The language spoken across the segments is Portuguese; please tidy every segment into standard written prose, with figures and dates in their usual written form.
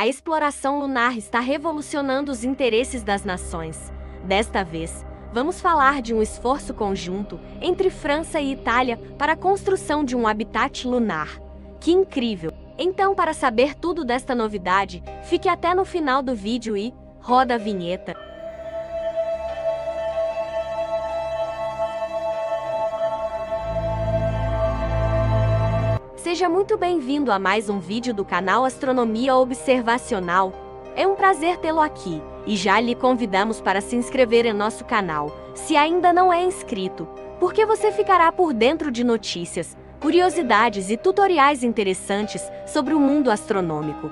A exploração lunar está revolucionando os interesses das nações. Desta vez, vamos falar de um esforço conjunto entre França e Itália para a construção de um habitat lunar. Que incrível! Então, para saber tudo desta novidade, fique até no final do vídeo e roda a vinheta. Seja muito bem-vindo a mais um vídeo do canal Astronomia Observacional. É um prazer tê-lo aqui, e já lhe convidamos para se inscrever em nosso canal, se ainda não é inscrito, porque você ficará por dentro de notícias, curiosidades e tutoriais interessantes sobre o mundo astronômico.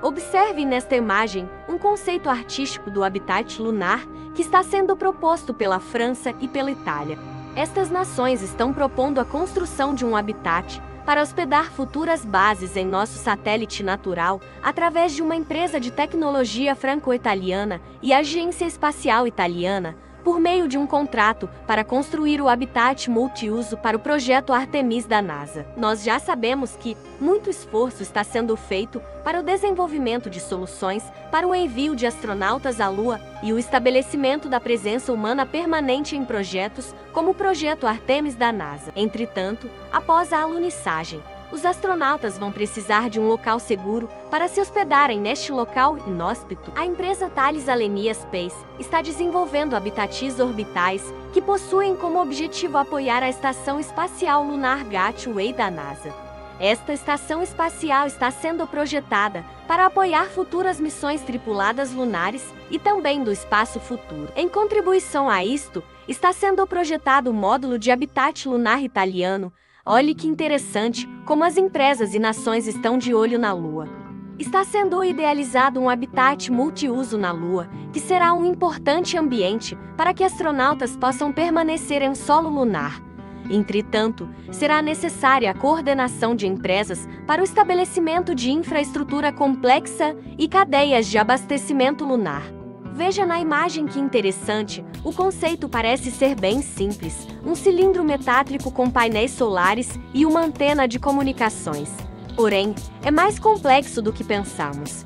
Observe nesta imagem um conceito artístico do habitat lunar que está sendo proposto pela França e pela Itália. Estas nações estão propondo a construção de um habitat para hospedar futuras bases em nosso satélite natural através de uma empresa de tecnologia franco-italiana e agência espacial italiana, por meio de um contrato para construir o habitat multiuso para o projeto Artemis da NASA. Nós já sabemos que muito esforço está sendo feito para o desenvolvimento de soluções para o envio de astronautas à Lua e o estabelecimento da presença humana permanente em projetos como o projeto Artemis da NASA. Entretanto, após a alunissagem, os astronautas vão precisar de um local seguro para se hospedarem neste local inóspito. A empresa Thales Alenia Space está desenvolvendo habitats orbitais que possuem como objetivo apoiar a Estação Espacial Lunar Gateway da NASA. Esta estação espacial está sendo projetada para apoiar futuras missões tripuladas lunares e também do espaço futuro. Em contribuição a isto, está sendo projetado o módulo de habitat lunar italiano. Olhe que interessante como as empresas e nações estão de olho na Lua. Está sendo idealizado um habitat multiuso na Lua, que será um importante ambiente para que astronautas possam permanecer em solo lunar. Entretanto, será necessária a coordenação de empresas para o estabelecimento de infraestrutura complexa e cadeias de abastecimento lunar. Veja na imagem que interessante, o conceito parece ser bem simples, um cilindro metálico com painéis solares e uma antena de comunicações. Porém, é mais complexo do que pensamos.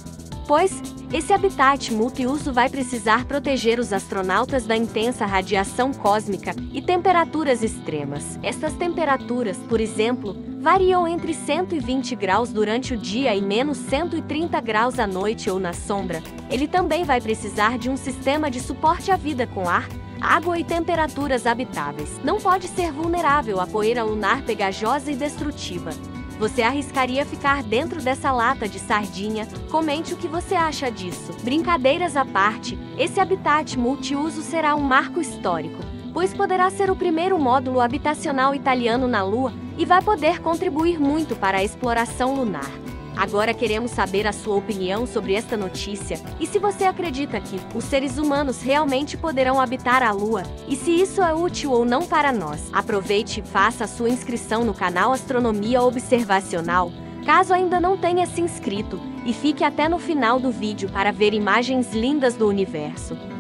Pois, esse habitat multiuso vai precisar proteger os astronautas da intensa radiação cósmica e temperaturas extremas. Estas temperaturas, por exemplo, variam entre 120 graus durante o dia e menos 130 graus à noite ou na sombra. Ele também vai precisar de um sistema de suporte à vida com ar, água e temperaturas habitáveis. Não pode ser vulnerável à poeira lunar pegajosa e destrutiva. Você arriscaria ficar dentro dessa lata de sardinha? Comente o que você acha disso. Brincadeiras à parte, esse habitat multiuso será um marco histórico, pois poderá ser o primeiro módulo habitacional italiano na Lua e vai poder contribuir muito para a exploração lunar. Agora queremos saber a sua opinião sobre esta notícia e se você acredita que os seres humanos realmente poderão habitar a Lua e se isso é útil ou não para nós. Aproveite e faça a sua inscrição no canal Astronomia Observacional, caso ainda não tenha se inscrito, e fique até no final do vídeo para ver imagens lindas do universo.